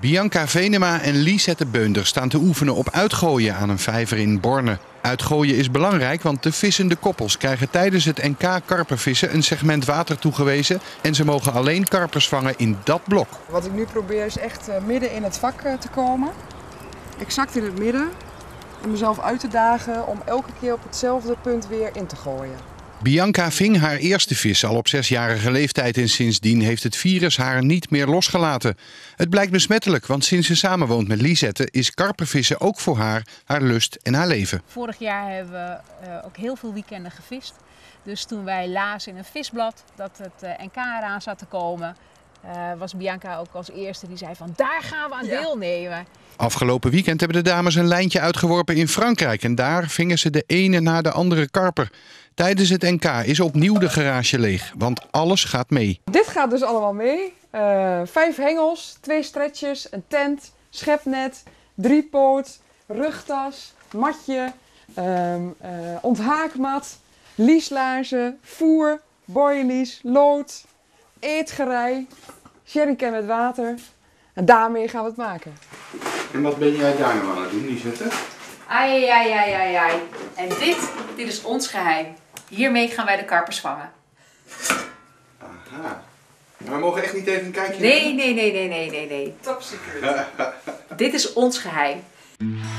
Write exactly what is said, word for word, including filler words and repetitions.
Bianca Venema en Lizette Beunders staan te oefenen op uitgooien aan een vijver in Borne. Uitgooien is belangrijk, want de vissende koppels krijgen tijdens het N K karpervissen een segment water toegewezen. En ze mogen alleen karpers vangen in dat blok. Wat ik nu probeer is echt midden in het vak te komen. Exact in het midden. Om mezelf uit te dagen om elke keer op hetzelfde punt weer in te gooien. Bianca ving haar eerste vis al op zesjarige leeftijd en sindsdien heeft het virus haar niet meer losgelaten. Het blijkt besmettelijk, want sinds ze samenwoont met Lizette is karpervissen ook voor haar haar lust en haar leven. Vorig jaar hebben we uh, ook heel veel weekenden gevist. Dus toen wij lazen in een visblad dat het uh, N K eraan zat te komen, Uh, was Bianca ook als eerste die zei van daar gaan we aan ja. deelnemen. Afgelopen weekend hebben de dames een lijntje uitgeworpen in Frankrijk en daar vingen ze de ene na de andere karper. Tijdens het N K is opnieuw de garage leeg, want alles gaat mee. Dit gaat dus allemaal mee. Uh, vijf hengels, twee stretches, een tent, schepnet, driepoot, rugtas, matje, um, uh, onthaakmat, lieslaarzen, voer, boilies, lood, eetgerei, jerrycan met water. En daarmee gaan we het maken. En wat ben jij daar nou aan het doen, Lizette? Ai, ai, ai, ai, ai. En dit, dit is ons geheim. Hiermee gaan wij de karpers vangen. Aha. Maar we mogen echt niet even een kijkje nemen? Nee, nee, nee, nee, nee, nee, nee. Top secret. Dit is ons geheim.